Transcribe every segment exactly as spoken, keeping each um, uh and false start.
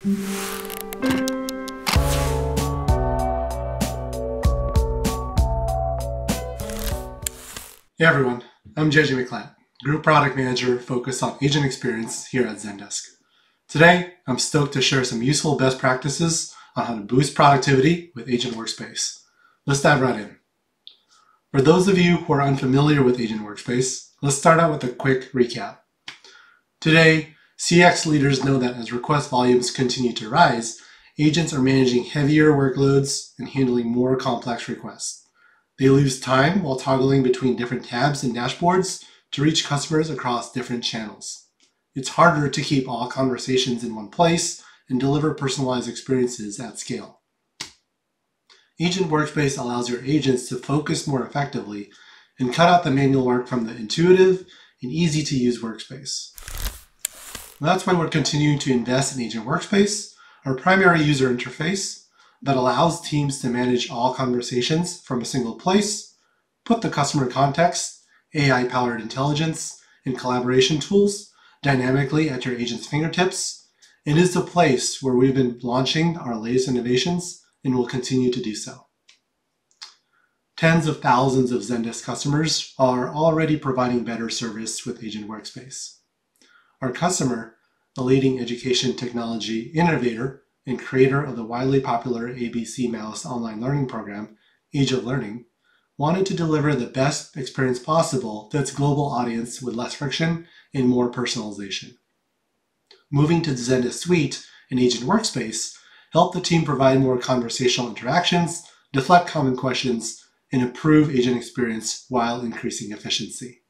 Hey everyone, I'm Jesse McClant, Group Product Manager focused on agent experience here at Zendesk. Today, I'm stoked to share some useful best practices on how to boost productivity with Agent Workspace. Let's dive right in. For those of you who are unfamiliar with Agent Workspace, let's start out with a quick recap. Today, C X leaders know that as request volumes continue to rise, agents are managing heavier workloads and handling more complex requests. They lose time while toggling between different tabs and dashboards to reach customers across different channels. It's harder to keep all conversations in one place and deliver personalized experiences at scale. Agent Workspace allows your agents to focus more effectively and cut out the manual work from the intuitive and easy-to-use workspace. And that's why we're continuing to invest in Agent Workspace, our primary user interface that allows teams to manage all conversations from a single place, put the customer context, A I-powered intelligence, and collaboration tools dynamically at your agent's fingertips, and is the place where we've been launching our latest innovations and will continue to do so. Tens of thousands of Zendesk customers are already providing better service with Agent Workspace. Our customer, the leading education technology innovator and creator of the widely popular A B C Mouse online learning program, Age of Learning, wanted to deliver the best experience possible to its global audience with less friction and more personalization. Moving to the Zenda Suite and Agent Workspace helped the team provide more conversational interactions, deflect common questions, and improve agent experience while increasing efficiency.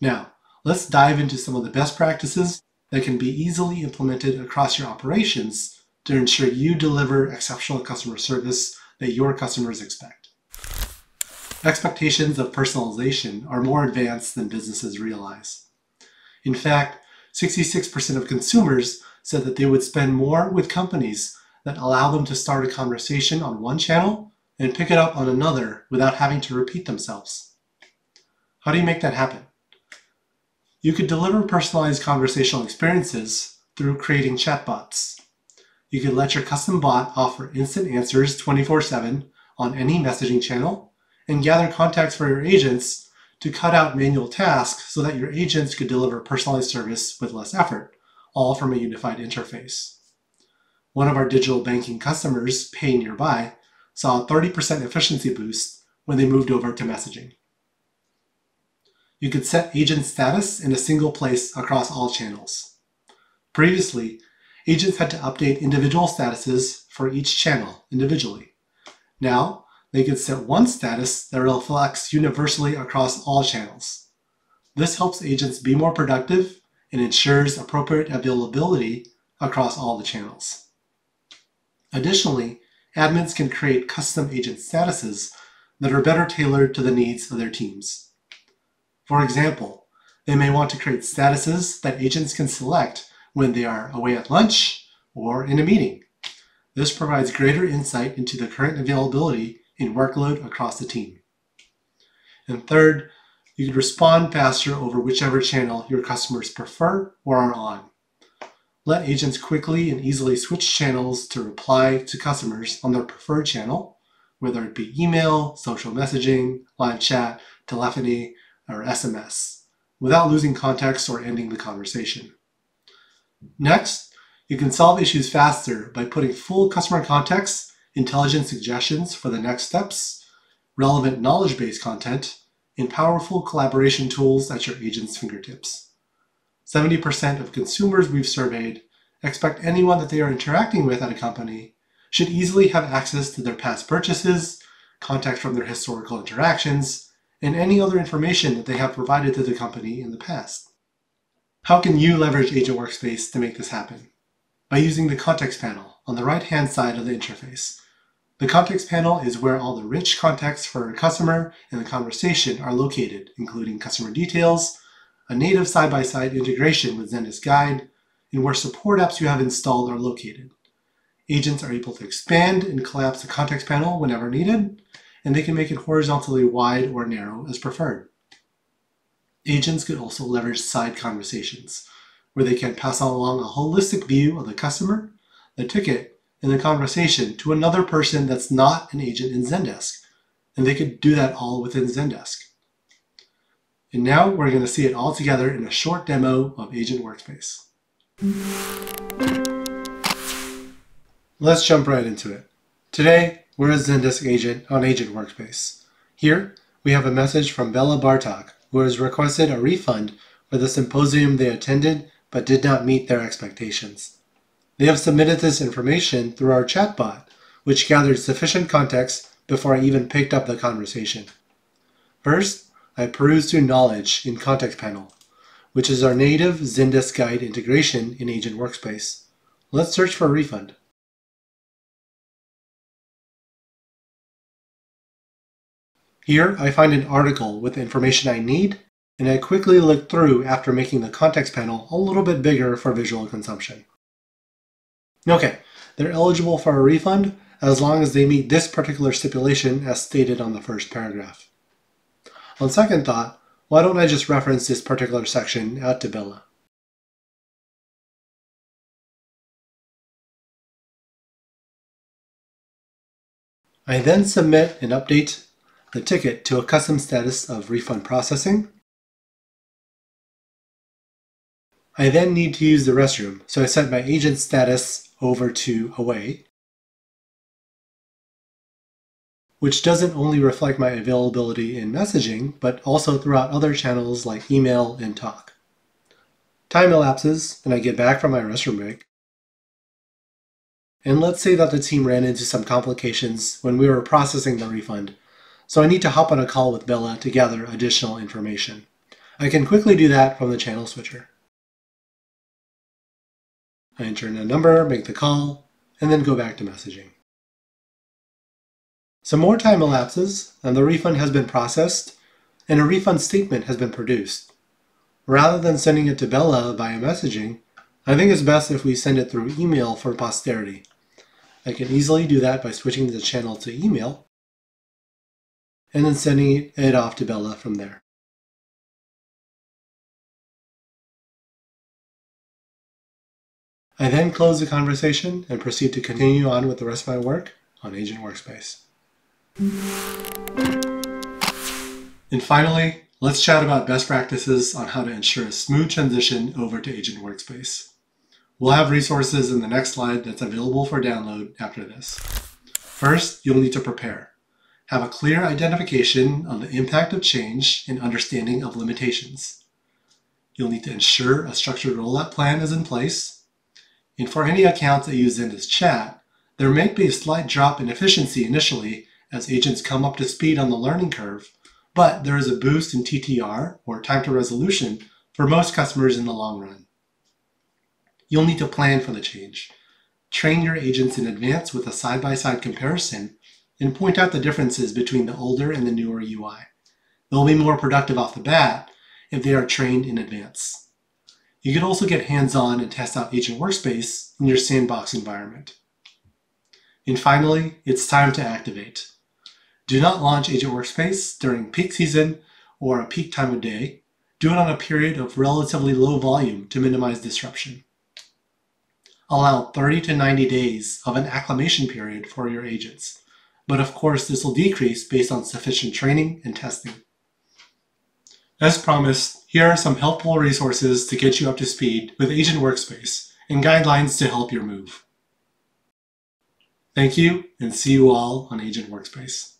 Now, let's dive into some of the best practices that can be easily implemented across your operations to ensure you deliver exceptional customer service that your customers expect. Expectations of personalization are more advanced than businesses realize. In fact, sixty-six percent of consumers said that they would spend more with companies that allow them to start a conversation on one channel and pick it up on another without having to repeat themselves. How do you make that happen? You could deliver personalized conversational experiences through creating chatbots. You could let your custom bot offer instant answers twenty-four seven on any messaging channel and gather contacts for your agents to cut out manual tasks so that your agents could deliver personalized service with less effort, all from a unified interface. One of our digital banking customers, PayNearby, saw a thirty percent efficiency boost when they moved over to messaging. You could set agent status in a single place across all channels. Previously, agents had to update individual statuses for each channel individually. Now, they could set one status that reflects universally across all channels. This helps agents be more productive and ensures appropriate availability across all the channels. Additionally, admins can create custom agent statuses that are better tailored to the needs of their teams. For example, they may want to create statuses that agents can select when they are away at lunch or in a meeting. This provides greater insight into the current availability and workload across the team. And third, you can respond faster over whichever channel your customers prefer or are on. Let agents quickly and easily switch channels to reply to customers on their preferred channel, whether it be email, social messaging, live chat, telephony, or S M S, without losing context or ending the conversation. Next, you can solve issues faster by putting full customer context, intelligent suggestions for the next steps, relevant knowledge-based content, and powerful collaboration tools at your agent's fingertips. seventy percent of consumers we've surveyed expect anyone that they are interacting with at a company should easily have access to their past purchases, contacts from their historical interactions, and any other information that they have provided to the company in the past. How can you leverage Agent Workspace to make this happen? By using the context panel on the right-hand side of the interface. The context panel is where all the rich context for a customer and the conversation are located, including customer details, a native side-by-side integration with Zendesk Guide, and where support apps you have installed are located. Agents are able to expand and collapse the context panel whenever needed, and they can make it horizontally wide or narrow as preferred. Agents could also leverage side conversations, where they can pass along a holistic view of the customer, the ticket, and the conversation to another person that's not an agent in Zendesk. And they could do that all within Zendesk. And now we're going to see it all together in a short demo of Agent Workspace. Let's jump right into it. Today, we're a Zendesk agent on Agent Workspace. Here, we have a message from Bella Bartok, who has requested a refund for the symposium they attended but did not meet their expectations. They have submitted this information through our chatbot, which gathered sufficient context before I even picked up the conversation. First, I perused through Knowledge in Context Panel, which is our native Zendesk Guide integration in Agent Workspace. Let's search for a refund. Here, I find an article with the information I need, and I quickly look through after making the context panel a little bit bigger for visual consumption. Okay, they're eligible for a refund as long as they meet this particular stipulation as stated on the first paragraph. On second thought, why don't I just reference this particular section out to Bella? I then submit and update the ticket to a custom status of refund processing. I then need to use the restroom, so I set my agent status over to away, which doesn't only reflect my availability in messaging, but also throughout other channels like email and talk. Time elapses, and I get back from my restroom break. And let's say that the team ran into some complications when we were processing the refund, so I need to hop on a call with Bella to gather additional information. I can quickly do that from the channel switcher. I enter in a number, make the call, and then go back to messaging. Some more time elapses, and the refund has been processed, and a refund statement has been produced. Rather than sending it to Bella via messaging, I think it's best if we send it through email for posterity. I can easily do that by switching the channel to email, and then sending it off to Bella from there. I then close the conversation and proceed to continue on with the rest of my work on Agent Workspace. And finally, let's chat about best practices on how to ensure a smooth transition over to Agent Workspace. We'll have resources in the next slide that's available for download after this. First, you'll need to prepare. Have a clear identification of the impact of change and understanding of limitations. You'll need to ensure a structured rollout plan is in place. And for any accounts that use Zendesk Chat, there may be a slight drop in efficiency initially as agents come up to speed on the learning curve, but there is a boost in T T R, or time to resolution, for most customers in the long run. You'll need to plan for the change. Train your agents in advance with a side-by-side comparison and point out the differences between the older and the newer U I. They'll be more productive off the bat if they are trained in advance. You can also get hands-on and test out Agent Workspace in your sandbox environment. And finally, it's time to activate. Do not launch Agent Workspace during peak season or a peak time of day. Do it on a period of relatively low volume to minimize disruption. Allow thirty to ninety days of an acclimation period for your agents, but of course this will decrease based on sufficient training and testing. As promised, here are some helpful resources to get you up to speed with Agent Workspace and guidelines to help your move. Thank you, and see you all on Agent Workspace.